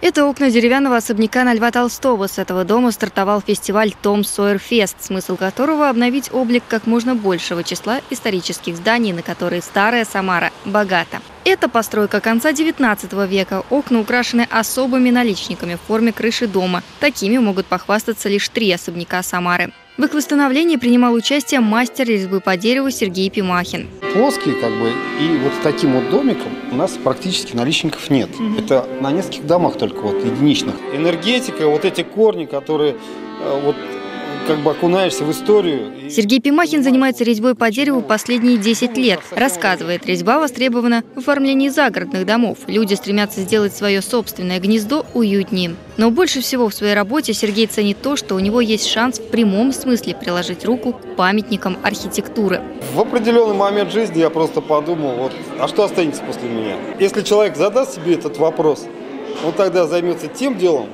Это окна деревянного особняка на Льва Толстого. С этого дома стартовал фестиваль «Том Fest», смысл которого – обновить облик как можно большего числа исторических зданий, на которые старая Самара богата. Это постройка конца 19 века. Окна украшены особыми наличниками в форме крыши дома. Такими могут похвастаться лишь 3 особняка Самары. В их восстановлении принимал участие мастер резьбы по дереву Сергей Пимахин. Плоские, и вот с таким вот домиком у нас практически наличников нет. Это на нескольких домах только, единичных. Энергетика, эти корни, которые окунаешься в историю. Сергей Пимахин занимается резьбой по дереву последние 10 лет. Рассказывает, резьба востребована в оформлении загородных домов. Люди стремятся сделать свое собственное гнездо уютнее. Но больше всего в своей работе Сергей ценит то, что у него есть шанс в прямом смысле приложить руку к памятникам архитектуры. В определенный момент жизни я просто подумал, а что останется после меня? Если человек задаст себе этот вопрос, он тогда займется тем делом,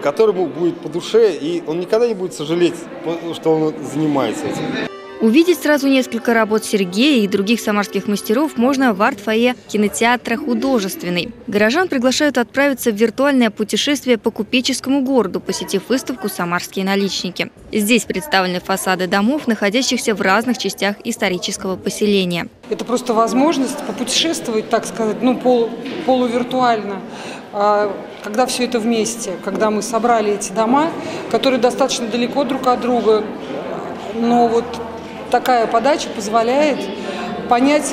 которому будет по душе, и он никогда не будет сожалеть, что он занимается этим. Увидеть сразу несколько работ Сергея и других самарских мастеров можно в арт-фойе кинотеатра «Художественный». Горожан приглашают отправиться в виртуальное путешествие по купеческому городу, посетив выставку «Самарские наличники». Здесь представлены фасады домов, находящихся в разных частях исторического поселения. Это просто возможность попутешествовать, так сказать, полувиртуально. Когда все это вместе, когда мы собрали эти дома, которые достаточно далеко друг от друга, но такая подача позволяет понять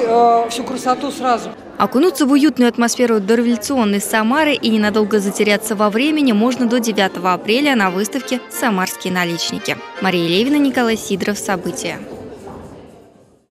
всю красоту сразу. Окунуться в уютную атмосферу дореволюционной Самары и ненадолго затеряться во времени можно до 9 апреля на выставке «Самарские наличники». Мария Левина, Николай Сидоров. События.